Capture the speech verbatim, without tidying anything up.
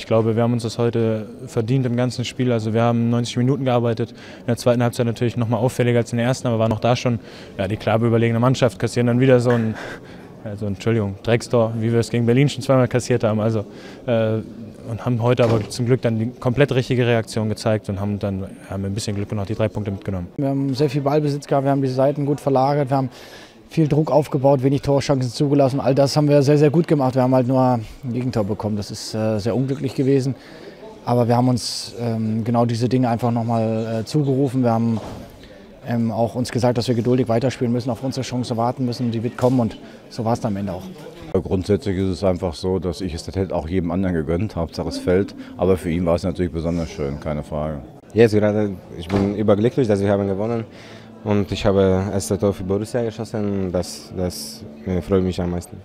Ich glaube, wir haben uns das heute verdient im ganzen Spiel. Also wir haben neunzig Minuten gearbeitet, in der zweiten Halbzeit natürlich noch mal auffälliger als in der ersten, aber waren auch da schon ja, die klar überlegene Mannschaft, kassieren dann wieder so ein, also Entschuldigung, Dreckstor, wie wir es gegen Berlin schon zweimal kassiert haben. Also, äh, und haben heute aber zum Glück dann die komplett richtige Reaktion gezeigt und haben dann haben ein bisschen Glück und auch die drei Punkte mitgenommen. Wir haben sehr viel Ballbesitz gehabt, wir haben die Seiten gut verlagert, wir haben viel Druck aufgebaut, wenig Torchancen zugelassen. All das haben wir sehr, sehr gut gemacht. Wir haben halt nur ein Gegentor bekommen. Das ist äh, sehr unglücklich gewesen. Aber wir haben uns ähm, genau diese Dinge einfach nochmal äh, zugerufen. Wir haben ähm, auch uns gesagt, dass wir geduldig weiterspielen müssen, auf unsere Chance warten müssen. Die wird kommen und so war es dann am Ende auch. Grundsätzlich ist es einfach so, dass ich es hätte auch jedem anderen gegönnt, Hauptsache es fällt. Aber für ihn war es natürlich besonders schön, keine Frage. Jetzt gerade, ich bin überglücklich, dass wir haben gewonnen. Und ich habe das erste Tor für Borussia geschossen, das, das freut mich am meisten.